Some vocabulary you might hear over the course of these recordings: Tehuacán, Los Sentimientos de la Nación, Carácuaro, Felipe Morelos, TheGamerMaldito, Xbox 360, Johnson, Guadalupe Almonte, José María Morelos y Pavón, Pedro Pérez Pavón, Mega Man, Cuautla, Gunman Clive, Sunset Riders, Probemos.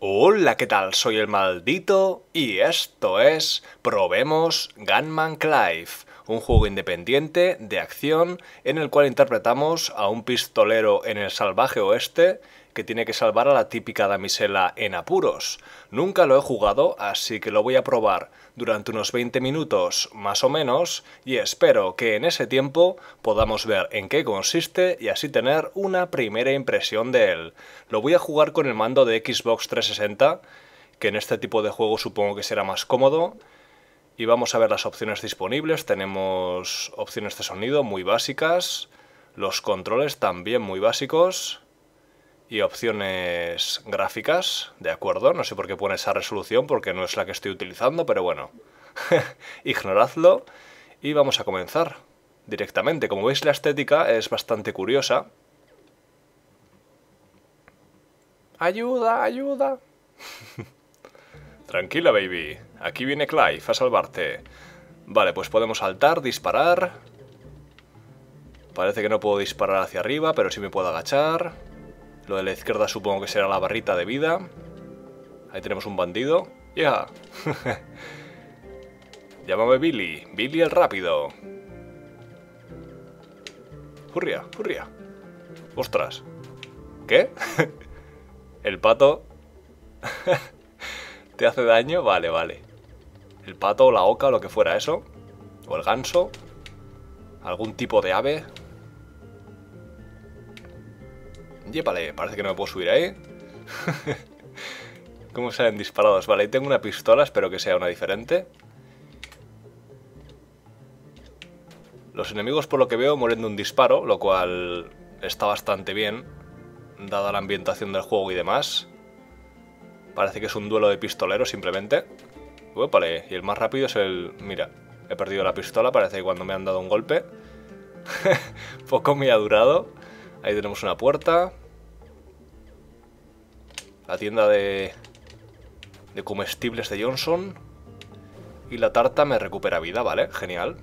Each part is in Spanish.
Hola, ¿qué tal? Soy el Maldito y esto es Probemos Gunman Clive, un juego independiente de acción en el cual interpretamos a un pistolero en el salvaje oeste que tiene que salvar a la típica damisela en apuros. Nunca lo he jugado, así que lo voy a probar durante unos 20 minutos más o menos y espero que en ese tiempo podamos ver en qué consiste y así tener una primera impresión de él. Lo voy a jugar con el mando de Xbox 360, que en este tipo de juego supongo que será más cómodo. Y vamos a ver las opciones disponibles. Tenemos opciones de sonido muy básicas, los controles también muy básicos y opciones gráficas, de acuerdo. No sé por qué pone esa resolución porque no es la que estoy utilizando, pero bueno, ignoradlo y vamos a comenzar directamente. Como veis, la estética es bastante curiosa. ¡Ayuda, ayuda! Tranquila, baby. Aquí viene Clive a salvarte. Vale, pues podemos saltar, disparar. Parece que no puedo disparar hacia arriba, pero sí me puedo agachar. Lo de la izquierda supongo que será la barrita de vida. Ahí tenemos un bandido. ¡Ya! Yeah. Llámame Billy. Billy el rápido. ¡Hurria, hurria! ¡Ostras! ¿Qué? El pato... ¿Te hace daño? Vale, vale. El pato o la oca o lo que fuera eso. O el ganso. Algún tipo de ave. Yépale, parece que no me puedo subir ahí. ¿Cómo salen disparados? Vale, ahí tengo una pistola, espero que sea una diferente. Los enemigos, por lo que veo, mueren de un disparo, lo cual está bastante bien, dada la ambientación del juego y demás. Parece que es un duelo de pistoleros, simplemente. Uépale, y el más rápido es el... Mira, he perdido la pistola, parece que cuando me han dado un golpe. Poco me ha durado. Ahí tenemos una puerta. La tienda de comestibles de Johnson. Y la tarta me recupera vida, ¿vale? Genial.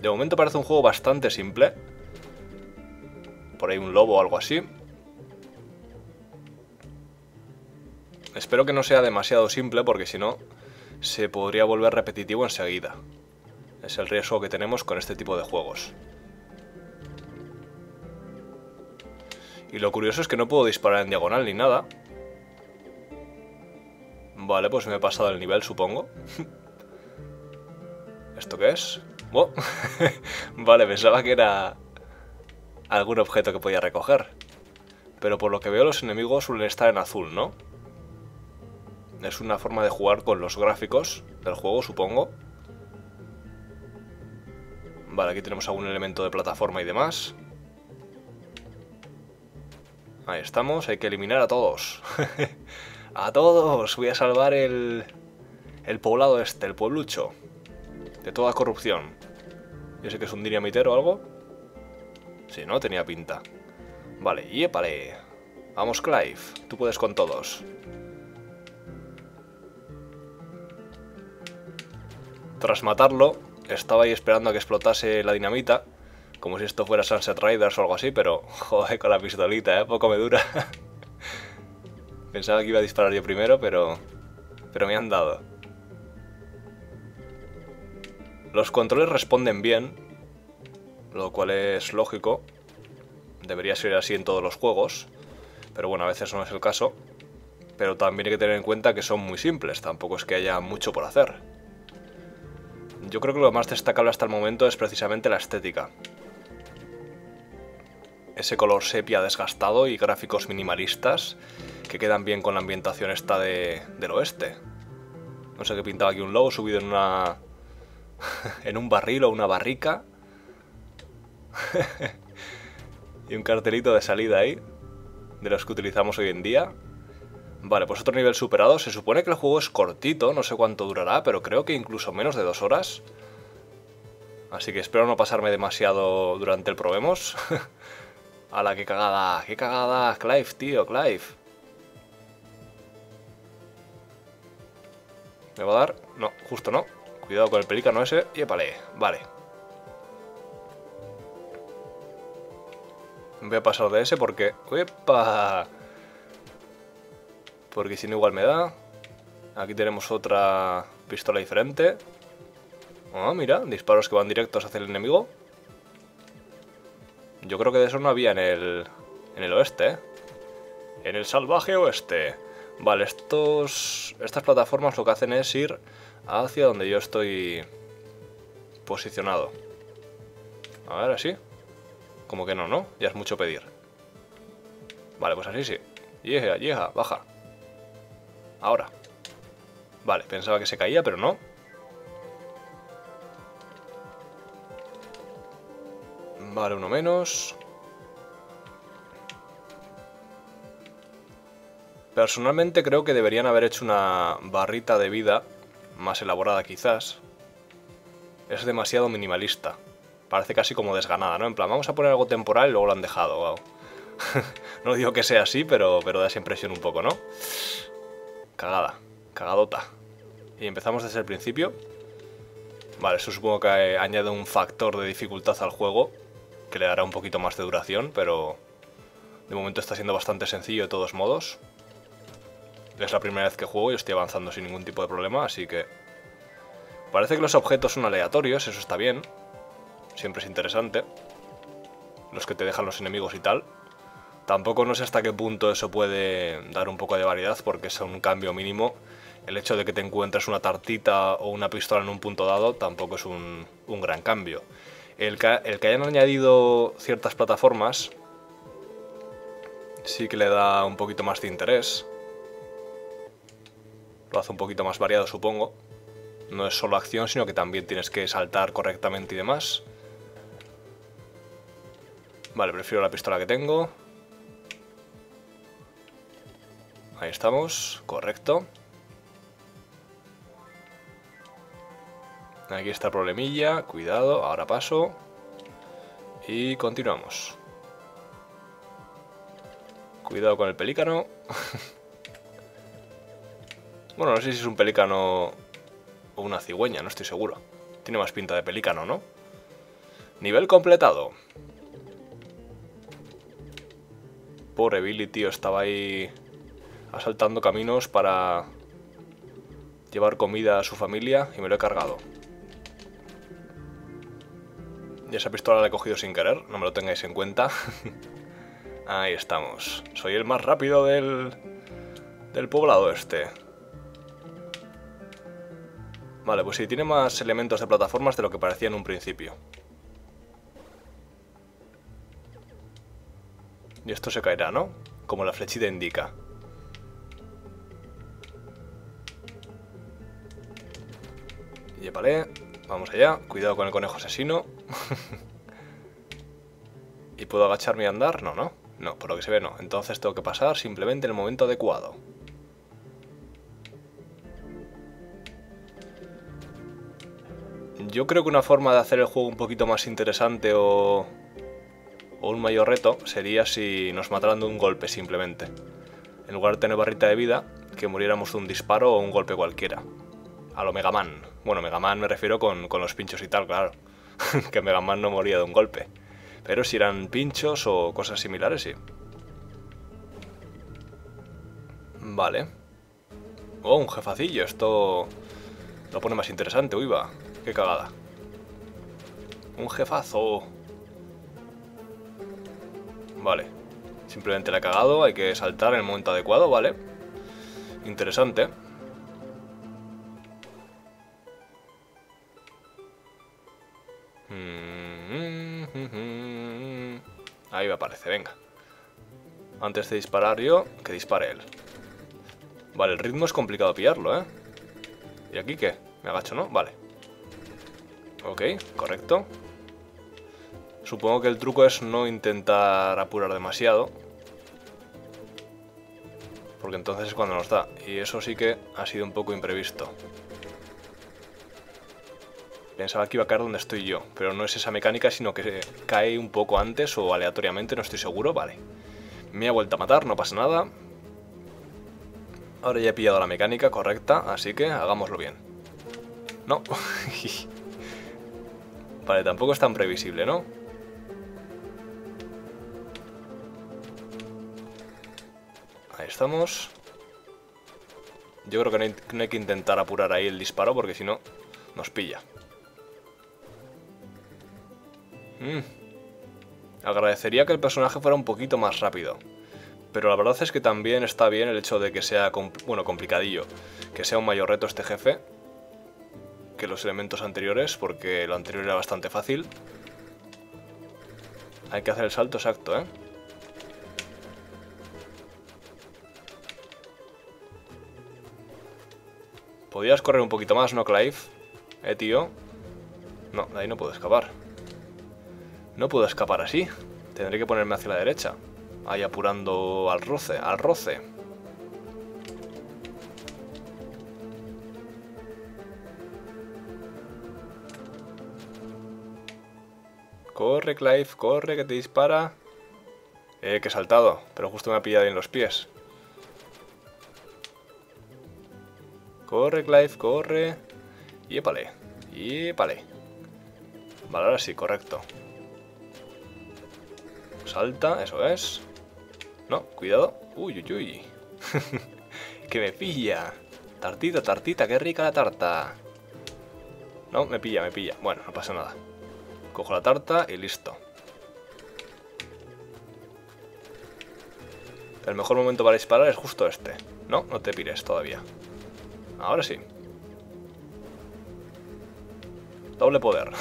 De momento parece un juego bastante simple. Por ahí un lobo o algo así. Espero que no sea demasiado simple porque si no se podría volver repetitivo enseguida. Es el riesgo que tenemos con este tipo de juegos. Y lo curioso es que no puedo disparar en diagonal ni nada. Vale, pues me he pasado el nivel, supongo. ¿Esto qué es? Oh. Vale, pensaba que era algún objeto que podía recoger. Pero por lo que veo los enemigos suelen estar en azul, ¿no? Es una forma de jugar con los gráficos del juego, supongo. Vale, aquí tenemos algún elemento de plataforma y demás. Ahí estamos, hay que eliminar a todos. ¡A todos! Voy a salvar el poblado este, el pueblucho. De toda corrupción. Yo sé que es un dinamitero o algo. Sí, ¿no? Tenía pinta. Vale, yépale. Vamos, Clive, tú puedes con todos. Tras matarlo, estaba ahí esperando a que explotase la dinamita, como si esto fuera Sunset Riders o algo así, pero joder, con la pistolita, poco me dura. Pensaba que iba a disparar yo primero, pero me han dado. Los controles responden bien, lo cual es lógico. Debería ser así en todos los juegos, pero bueno, a veces no es el caso. Pero también hay que tener en cuenta que son muy simples, tampoco es que haya mucho por hacer. Yo creo que lo más destacable hasta el momento es precisamente la estética. Ese color sepia desgastado y gráficos minimalistas que quedan bien con la ambientación esta del oeste. No sé qué pintaba aquí un lobo subido en una... en un barril o una barrica. Y un cartelito de salida ahí, de los que utilizamos hoy en día. Vale, pues otro nivel superado. Se supone que el juego es cortito, no sé cuánto durará, pero creo que incluso menos de 2 horas. Así que espero no pasarme demasiado durante el probemos. ¡Hala, qué cagada! ¡Qué cagada! Clive, tío, Clive. ¿Me va a dar? No, justo no. Cuidado con el pelícano ese. ¡Yépale! Vale. Voy a pasar de ese porque... ¡Epa! porque si no igual me da. Aquí tenemos otra pistola diferente. Ah, mira, disparos que van directos hacia el enemigo. Yo creo que de eso no había en el oeste, ¿eh? En el salvaje oeste. Vale, estas plataformas lo que hacen es ir hacia donde yo estoy posicionado. A ver, así. Como que no, ¿no? Ya es mucho pedir. Vale, pues así sí. Llega, llega, baja. Ahora. Vale, pensaba que se caía, pero no. Vale, uno menos. Personalmente creo que deberían haber hecho una barrita de vida más elaborada quizás. Es demasiado minimalista. Parece casi como desganada, ¿no? En plan, vamos a poner algo temporal y luego lo han dejado. Wow. No digo que sea así, pero da esa impresión un poco, ¿no? Cagada. Cagadota. Y empezamos desde el principio. Vale, eso supongo que añade un factor de dificultad al juego, que le dará un poquito más de duración, pero de momento está siendo bastante sencillo de todos modos. Es la primera vez que juego y estoy avanzando sin ningún tipo de problema, así que... Parece que los objetos son aleatorios, eso está bien. Siempre es interesante. Los que te dejan los enemigos y tal. Tampoco no sé hasta qué punto eso puede dar un poco de variedad, porque es un cambio mínimo. El hecho de que te encuentres una tartita o una pistola en un punto dado tampoco es un gran cambio. El que hayan añadido ciertas plataformas sí que le da un poquito más de interés. Lo hace un poquito más variado, supongo. No es solo acción, sino que también tienes que saltar correctamente y demás. Vale, prefiero la pistola que tengo. Ahí estamos, correcto. Aquí está el problemilla, cuidado, ahora paso. Y continuamos. Cuidado con el pelícano. Bueno, no sé si es un pelícano o una cigüeña, no estoy seguro. Tiene más pinta de pelícano, ¿no? Nivel completado. Pobre Billy, tío, estaba ahí asaltando caminos para llevar comida a su familia y me lo he cargado. Y esa pistola la he cogido sin querer, no me lo tengáis en cuenta. Ahí estamos. Soy el más rápido del poblado este. Vale, pues sí, tiene más elementos de plataformas de lo que parecía en un principio. Y esto se caerá, ¿no? Como la flechita indica. Yepale, vamos allá. Cuidado con el conejo asesino. ¿Y puedo agacharme y andar? No, no. No, por lo que se ve no. Entonces tengo que pasar simplemente en el momento adecuado. Yo creo que una forma de hacer el juego un poquito más interesante o un mayor reto sería si nos mataran de un golpe simplemente. En lugar de tener barrita de vida, que muriéramos de un disparo o un golpe cualquiera. A lo Mega Man. Bueno, Mega Man me refiero con los pinchos y tal, claro. Que Mega Man no moría de un golpe. Pero si eran pinchos o cosas similares, sí. Vale. Oh, un jefacillo. Esto lo pone más interesante. Uy, va. Qué cagada. Un jefazo. Vale. Simplemente la he cagado. Hay que saltar en el momento adecuado, ¿vale? Interesante. Ahí me aparece, venga. Antes de disparar yo, que dispare él. Vale, el ritmo es complicado pillarlo, ¿eh? ¿Y aquí qué? Me agacho, ¿no? Vale. Ok, correcto. Supongo que el truco es no intentar apurar demasiado, porque entonces es cuando nos da. Y eso sí que ha sido un poco imprevisto. Pensaba que iba a caer donde estoy yo, pero no es esa mecánica, sino que cae un poco antes o aleatoriamente, no estoy seguro, vale. Me ha vuelto a matar, no pasa nada. Ahora ya he pillado la mecánica correcta, así que hagámoslo bien. No. Vale, tampoco es tan previsible, ¿no? Ahí estamos. Yo creo que no hay que intentar apurar ahí el disparo, porque si no, nos pilla. Agradecería que el personaje fuera un poquito más rápido. Pero la verdad es que también está bien el hecho de que sea, complicadillo. Que sea un mayor reto este jefe que los elementos anteriores, porque lo anterior era bastante fácil. Hay que hacer el salto exacto, ¿eh? ¿Podías correr un poquito más, no, Clive? Tío. No, de ahí no puedo escapar. No puedo escapar así. Tendré que ponerme hacia la derecha. Ahí apurando al roce, al roce. Corre, Clive, corre, que te dispara. Que he saltado, pero justo me ha pillado en los pies. Corre, Clive, corre. Yépale, yépale. Vale, ahora sí, correcto. Salta, eso es. No, cuidado. Uy, uy, uy. Que me pilla. Tartita, tartita, qué rica la tarta. No, me pilla, me pilla. Bueno, no pasa nada. Cojo la tarta y listo. El mejor momento para disparar es justo este. No, no te pires todavía. Ahora sí. Doble poder.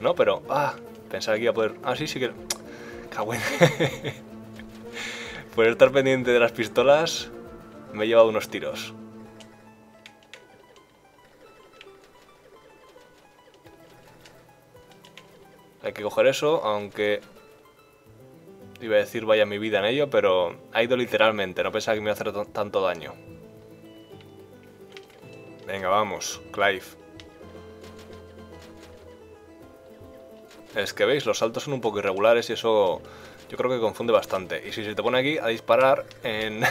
No, pero... Ah, pensaba que iba a poder... Ah, sí, sí que... Cagüen. Por estar pendiente de las pistolas, me he llevado unos tiros. Hay que coger eso, aunque... Iba a decir vaya mi vida en ello, pero ha ido literalmente. No pensaba que me iba a hacer tanto daño. Venga, vamos, Clive. Es que veis, los saltos son un poco irregulares y eso yo creo que confunde bastante. Y si se te pone aquí a disparar en,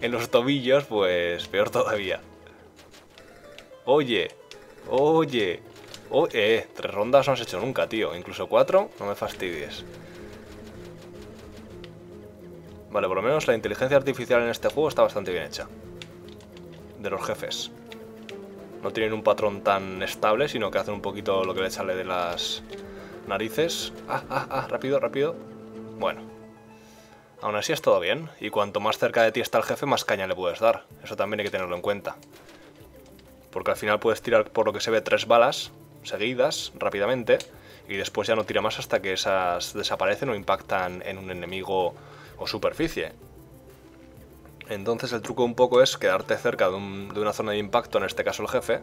en los tobillos, pues peor todavía. Oye, oye, oye, 3 rondas no has hecho nunca, tío. Incluso 4, no me fastidies. Vale, por lo menos la inteligencia artificial en este juego está bastante bien hecha. De los jefes. No tienen un patrón tan estable, sino que hacen un poquito lo que le sale de las narices. Rápido, rápido. Bueno. Aún así es todo bien. Y cuanto más cerca de ti está el jefe, más caña le puedes dar. Eso también hay que tenerlo en cuenta. Porque al final puedes tirar, por lo que se ve, 3 balas seguidas, rápidamente. Y después ya no tira más hasta que esas desaparecen o impactan en un enemigo o superficie. Entonces el truco un poco es quedarte cerca de una zona de impacto, en este caso el jefe,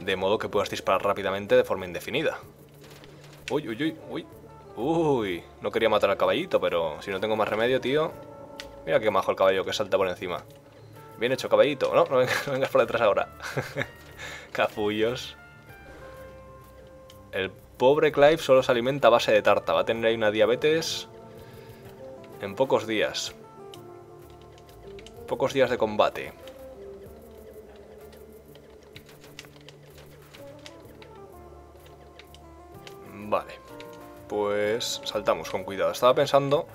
de modo que puedas disparar rápidamente de forma indefinida. Uy, uy, uy, uy. Uy, no quería matar al caballito, pero si no tengo más remedio, tío. Mira qué majo el caballo que salta por encima. Bien hecho, caballito. No, no vengas por detrás ahora. Capullos. El pobre Clive solo se alimenta a base de tarta. Va a tener ahí una diabetes en pocos días. Pocos días de combate. Vale. Pues saltamos con cuidado. Estaba pensando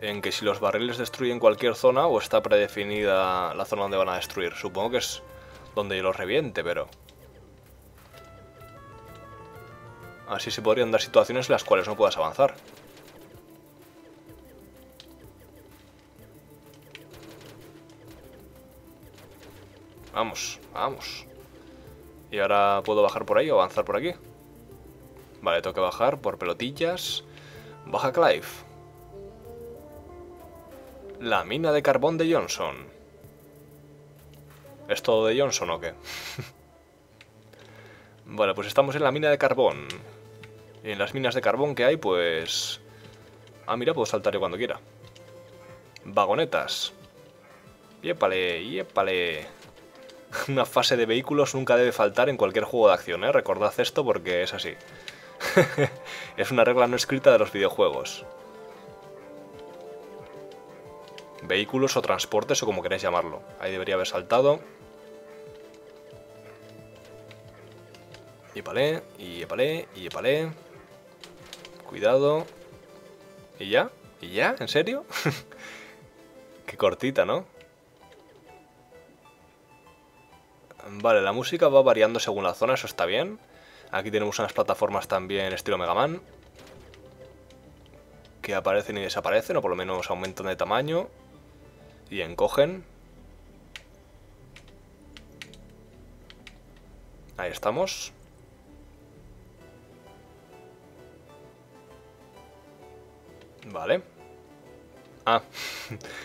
en que si los barriles destruyen cualquier zona o está predefinida la zona donde van a destruir. Supongo que es donde yo los reviente, pero... Así se podrían dar situaciones en las cuales no puedas avanzar. Vamos, vamos. Y ahora puedo bajar por ahí o avanzar por aquí. Vale, tengo que bajar por pelotillas. Baja, Clive. La mina de carbón de Johnson. ¿Es todo de Johnson o qué? Vale, pues estamos en la mina de carbón. Y en las minas de carbón que hay, pues... Ah, mira, puedo saltar yo cuando quiera. Vagonetas. Yépale, yépale. Una fase de vehículos nunca debe faltar en cualquier juego de acción, ¿eh? Recordad esto porque es así. Es una regla no escrita de los videojuegos. Vehículos o transportes o como queráis llamarlo. Ahí debería haber saltado. Yepalé, yepalé, yepalé. Cuidado. ¿Y ya? ¿Y ya? ¿En serio? Qué cortita, ¿no? Vale, la música va variando según la zona, eso está bien. Aquí tenemos unas plataformas también estilo Mega Man, que aparecen y desaparecen, o por lo menos aumentan de tamaño y encogen. Ahí estamos. Vale. Ah,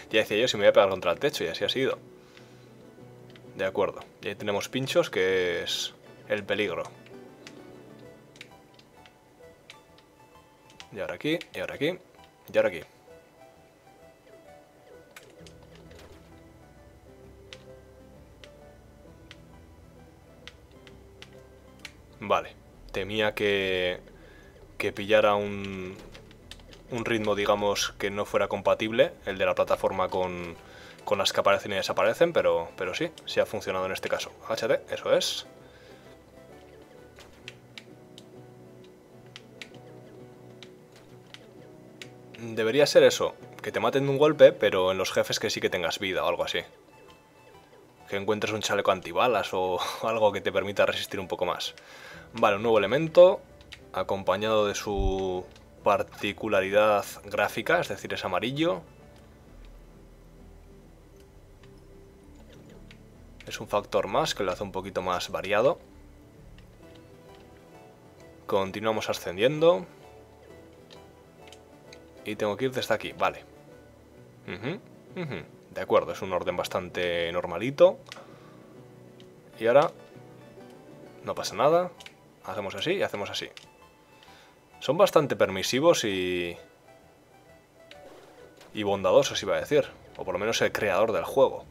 ya decía yo si me voy a pegar contra el techo y así ha sido. De acuerdo. Y ahí tenemos pinchos, que es el peligro. Y ahora aquí, y ahora aquí, y ahora aquí. Vale. Temía que pillara un ritmo, digamos, que no fuera compatible, el de la plataforma con las que aparecen y desaparecen, pero sí, sí ha funcionado en este caso. Agáchate, eso es. Debería ser eso, que te maten de un golpe, pero en los jefes que sí que tengas vida o algo así. Que encuentres un chaleco antibalas o algo que te permita resistir un poco más. Vale, un nuevo elemento, acompañado de su particularidad gráfica, es decir, es amarillo. Es un factor más que lo hace un poquito más variado. Continuamos ascendiendo. Y tengo que ir desde aquí, vale. De acuerdo, es un orden bastante normalito. Y ahora no pasa nada. Hacemos así y hacemos así. Son bastante permisivos y bondadosos, iba a decir. O por lo menos el creador del juego.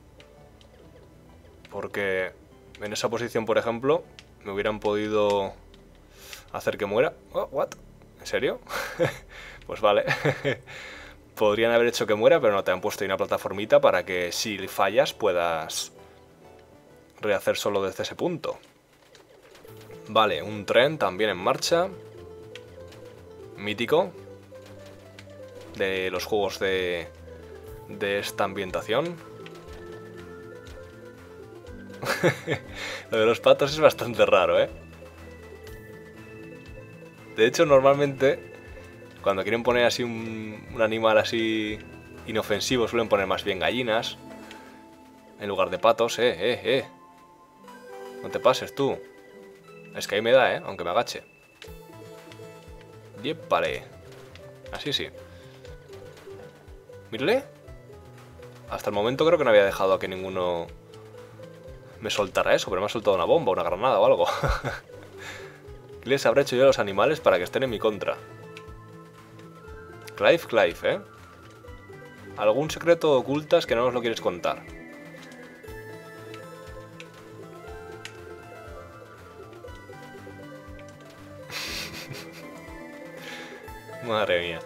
Porque en esa posición, por ejemplo, me hubieran podido hacer que muera. Oh, ¿what? ¿En serio? Pues vale. Podrían haber hecho que muera, pero no, te han puesto ahí una plataformita para que si fallas puedas rehacer solo desde ese punto. Vale, un tren también en marcha. Mítico de los juegos de esta ambientación. Lo de los patos es bastante raro, ¿eh? De hecho, normalmente cuando quieren poner así un animal así inofensivo suelen poner más bien gallinas en lugar de patos. No te pases tú. Es que ahí me da, aunque me agache. Yepale. Así sí. Mírale. Hasta el momento creo que no había dejado a que ninguno me soltara eso, pero me ha soltado una bomba, una granada o algo. ¿Qué les habré hecho yo a los animales para que estén en mi contra? Clive, algún secreto ocultas que no nos lo quieres contar. Madre mía.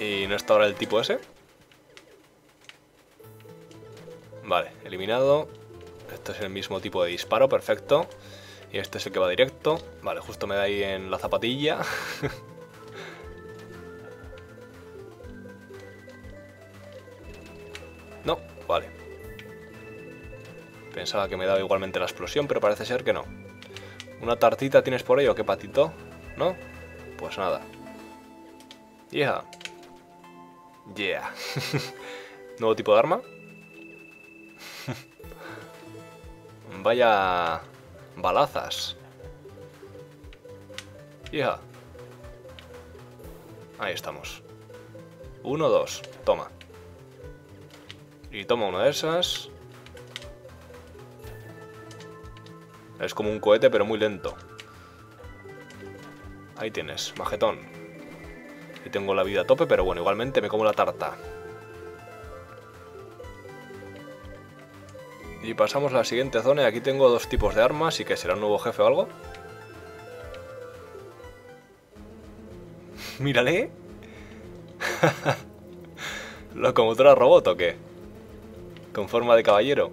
¿Y no está ahora el tipo ese? Vale, eliminado. Este es el mismo tipo de disparo, perfecto. Y este es el que va directo. Vale, justo me da ahí en la zapatilla. No, vale. Pensaba que me daba igualmente la explosión, pero parece ser que no. ¿Una tartita tienes por ello? ¿Qué patito? ¿No? Pues nada. Yeah. Yeah. ¿Nuevo tipo de arma? Vaya balazas. Yeah. Ahí estamos. Uno, dos. Toma. Y toma una de esas. Es como un cohete, pero muy lento. Ahí tienes, majetón. Y tengo la vida a tope, pero bueno, igualmente me como la tarta. Y pasamos a la siguiente zona y aquí tengo dos tipos de armas y que será un nuevo jefe o algo. Mírale. ¿Locomotora robot o qué? Con forma de caballero.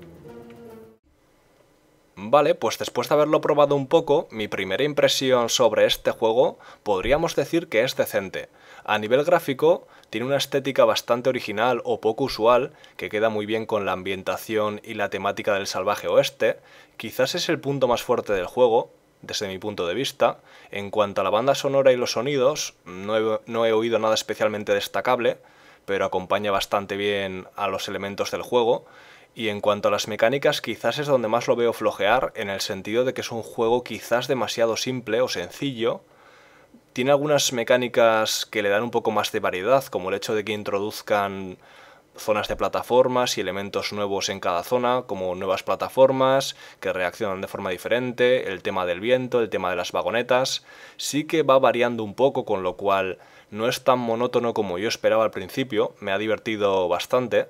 Vale, pues después de haberlo probado un poco, mi primera impresión sobre este juego podríamos decir que es decente. A nivel gráfico, tiene una estética bastante original o poco usual, que queda muy bien con la ambientación y la temática del salvaje oeste. Quizás es el punto más fuerte del juego, desde mi punto de vista. En cuanto a la banda sonora y los sonidos, no he oído nada especialmente destacable, pero acompaña bastante bien a los elementos del juego. Y en cuanto a las mecánicas, quizás es donde más lo veo flojear, en el sentido de que es un juego quizás demasiado simple o sencillo. Tiene algunas mecánicas que le dan un poco más de variedad, como el hecho de que introduzcan zonas de plataformas y elementos nuevos en cada zona, como nuevas plataformas que reaccionan de forma diferente, el tema del viento, el tema de las vagonetas. Sí que va variando un poco, con lo cual no es tan monótono como yo esperaba al principio. Me ha divertido bastante.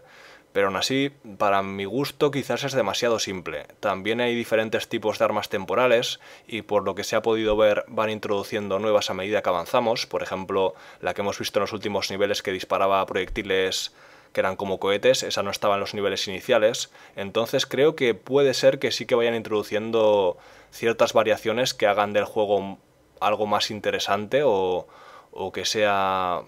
Pero aún así, para mi gusto quizás es demasiado simple. También hay diferentes tipos de armas temporales y por lo que se ha podido ver van introduciendo nuevas a medida que avanzamos. Por ejemplo, la que hemos visto en los últimos niveles que disparaba proyectiles que eran como cohetes, esa no estaba en los niveles iniciales. Entonces creo que puede ser que sí que vayan introduciendo ciertas variaciones que hagan del juego algo más interesante o que sea,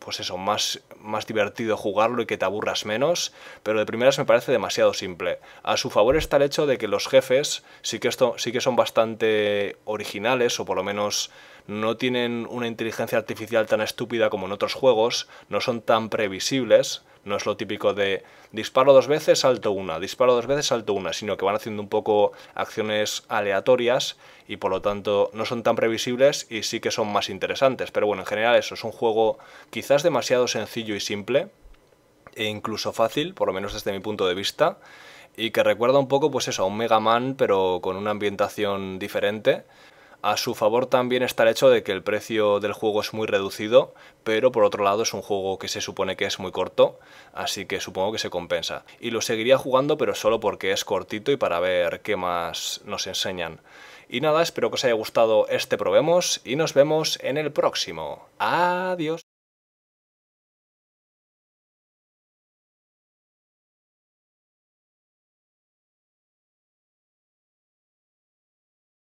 pues eso, más divertido jugarlo y que te aburras menos, pero de primeras me parece demasiado simple. A su favor está el hecho de que los jefes sí que son bastante originales, o por lo menos no tienen una inteligencia artificial tan estúpida como en otros juegos, no son tan previsibles, no es lo típico de disparo dos veces, salto una, disparo dos veces, salto una, sino que van haciendo un poco acciones aleatorias y por lo tanto no son tan previsibles y sí que son más interesantes. Pero bueno, en general eso, es un juego quizás demasiado sencillo y simple, e incluso fácil, por lo menos desde mi punto de vista, y que recuerda un poco pues eso, a un Mega Man pero con una ambientación diferente. A su favor también está el hecho de que el precio del juego es muy reducido, pero por otro lado es un juego que se supone que es muy corto, así que supongo que se compensa. Y lo seguiría jugando, pero solo porque es cortito y para ver qué más nos enseñan. Y nada, espero que os haya gustado este Probemos y nos vemos en el próximo. Adiós.